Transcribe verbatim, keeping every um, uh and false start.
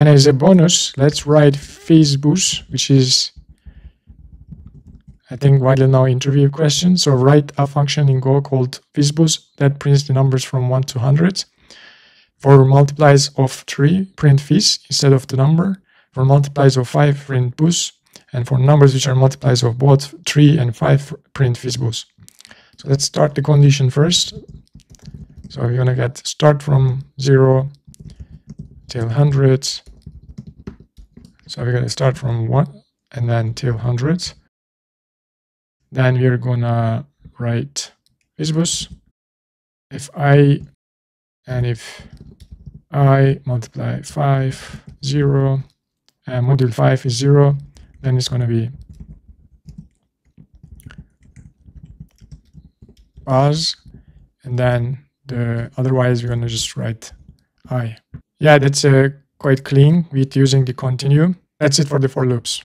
And as a bonus, let's write FizzBuzz, which is, I think, widely known interview question. So write a function in Go called FizzBuzz that prints the numbers from one to one hundred. For multiplies of three, print fizz instead of the number. For multiplies of five, print buzz. And for numbers which are multiplies of both three and five, print FizzBuzz. So let's start the condition first. So we're going to get start from zero till one hundred. So we're going to start from one and then till one hundred. Then we're going to write FizzBuzz. If I and if I multiply five, zero, and module five is zero, then it's going to be buzz, and then the otherwise we're going to just write I. Yeah, that's uh, quite clean with using the continue. That's it for the for loops.